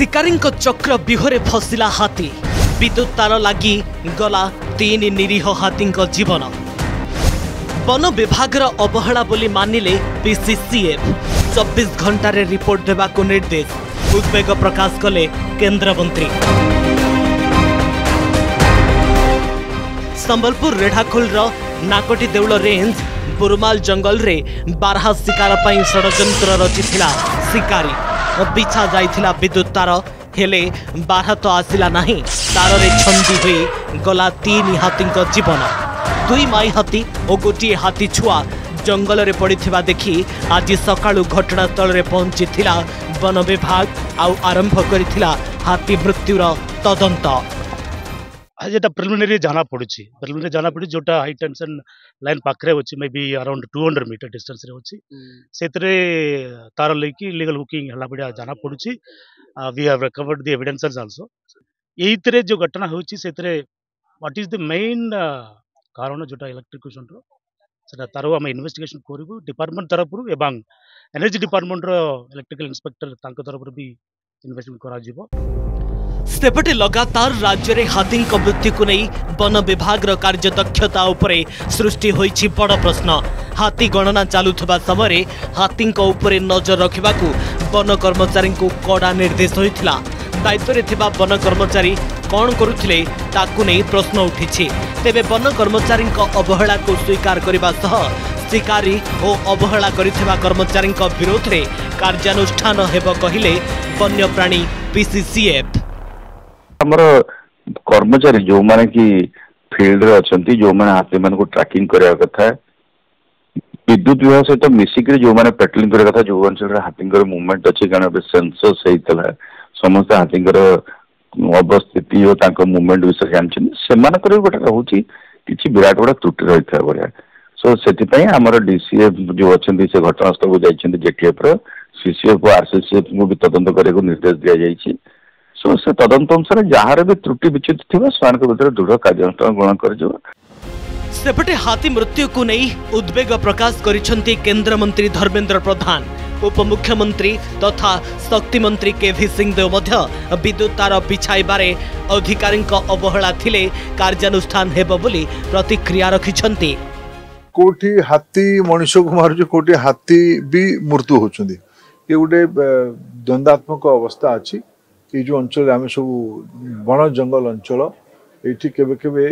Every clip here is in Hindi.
शिकारी चक्र विहरे फसला हाथी विद्युत तार लगी गला तीन निरीह हाथी जीवन वन विभाग अवहेला बोली मानिले बीसीसीएफ 24 घंटा रे रिपोर्ट देवा को निर्देश उद्वेग प्रकाश कले केंद्र मंत्री। संबलपुर रेढ़ाखोल नाकोटी देउल रेंज बुरुमाल जंगल रे बारहा शिकार पर षड्यंत्र रचि शिकारी बिछा जाइथिला विद्युत तार हेले बारहा तो आसिला नहीं तार रे छंदी हुई गला तीन हाथी जीवन। दुई माई हाथी और गोटे हाथी छुआ जंगल रे पड़िथिबा देखि आज सकाळु घटनास्थल रे पहुंचीथिला वन विभाग आउ आरंभ करिथिला हाथी मृत्युर तदंत। आज एटा प्रिलिमिनरी जाना पड़ुछि जोटा हाई टेंशन लाइन पाखरे होछि maybe around 200 metre distance रे होछि सेतरे तार लेकी इलीगल हुकिंग हला बडिया जाना पड़ुछि। We have recovered the evidences also. एइतरे जो घटना होछि सेतरे व्हाट इज द मेन कारण जोटा इलेक्ट्रिकेशन रो सेटा तारो हम इन्वेस्टिगेशन करू डिपार्टमेंट तरफ रु एवं एनर्जी डिपार्टमेंट रो इलेक्ट्रिकल इंस्पेक्टर तांको तरफ रु भी इन्वेस्टिगेशन करा जीवो। सेपटे लगातार राज्य रे हाथी को मृत्यु को नहीं वन विभाग रो कार्य दक्षता उपरे सृष्टि होई छि बड़ प्रश्न। हाथी गणना चालुथबा समय हाथी को उपरे नजर रखिबा को वन कर्मचारी को कड़ा निर्देश होइथिला। दायित्व रे थिबा वन कर्मचारी कौन करुथिले ताकु नै प्रश्न उठिछि। तेबे वन कर्मचारी अवहेला को स्वीकार करिबा सह शिकारी ओ अवहेला करिथिबा कर्मचारी विरोध रे कार्यानुष्ठान हेबो कहिले वन्य प्राणी बीसीसीएफ। हमर कर्मचारी जो माने की फील्ड रे अछंती जो माने हाथी मान को ट्रैकिंग करिया कथा विद्युत विभाग सहित मिसिक रे जो माने पेट्रोलिंग करिया कथा जो अंचल रे हाथी कर मूवमेंट अछि कारण सेंसर सहितला समस्त हाथी कर अवस्थिति और मुवमेंट विषय जानते से गोटे रोचे कि विराट बड़ा त्रुटि रही था भाया। सो से आमर डीसीएफ जो अच्छा से घटनास्थल को जाइए जेटीएफ सीसीएफ और आरसीसीएफ को भी तदंत करने निर्देश दि जाइए। सो से तदंत अनुसार जहाँ भी त्रुटि विच्युत थी से दृढ़ कार्यानुष्ठान ग्रहण कर। सेपटे हाथी मृत्यु को नहीं उद्वेग प्रकाश करिसेंती केंद्र मंत्री धर्मेंद्र प्रधान उपमुख्यमंत्री तथा शक्ति मंत्री केवी सिंहदेव विद्युत तार बिछाइबारे अधिकारी अवहेला थिले कार्यानुष्ठान हेबो बोली प्रतिक्रिया रखिसेंती। कोठी हाथी मनुष्य को मारुछ कोठी हाथी भी मृत्यु होछुंदी ये गोटे द्वंदात्मक अवस्था अछि कि जो अंचल आमे सब बण जंगल अंचल एठी केबे केबे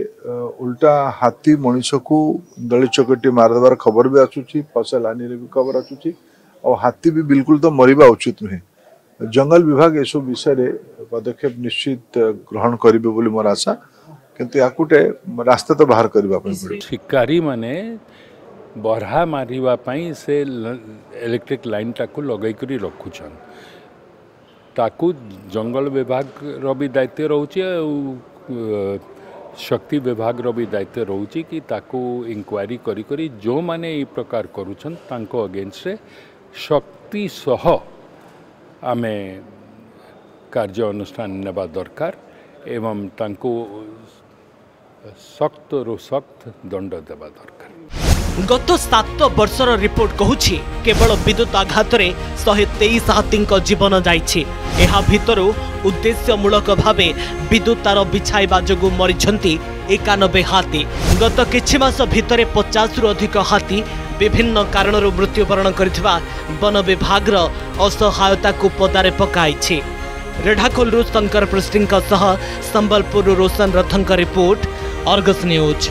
उल्टा हाथी मनुष्य को दली चकटी मारदार खबर भी आछुची फसलानी रे भी खबर आछुची और हाथी भी बिल्कुल तो मरिबा उचित नुहे। जंगल विभाग ए सब विषय रे पदक्षेप निश्चित ग्रहण करिवे बोली मोर आशा किंतु याकुटे रास्ता तो बाहर करबा पई पड़े। शिकारी माने बरहा मारिबा पई से इलेक्ट्रिक लाइन टाकू लगाई करी रखुछन ताकू जंगल विभाग रो भी दायित्व रहउची शक्ति विभाग रो भी दायित्व रहउची कि ताकू इंक्वायरी करी करी जो माने ई प्रकार करूछन तांको अगेंस्ट रे शक्ति सह आमे कार्य अनुष्ठान नेबा दरकार एवं तांको सख्त रु सख्त दंड देवा दरकार। गत 7 वर्षर रिपोर्ट कहूछि केवल विद्युत आघात रे 123 हाथी जीवन जाइछि। एहा भितरु उद्देश्यमूलक भावे विद्युत तार बिछाइबा जोगु मरिछंती 91 हाथी। गत किछि मास भितरे 50 रु अधिक हाथी विभिन्न कारण मृत्युवरण करिथिबा वन विभाग असहायता को पदारे पकाई। रेढ़ाखोल शंकर पृष्टि सह संबलपुर रोशन रथन का रिपोर्ट अर्गस न्यूज।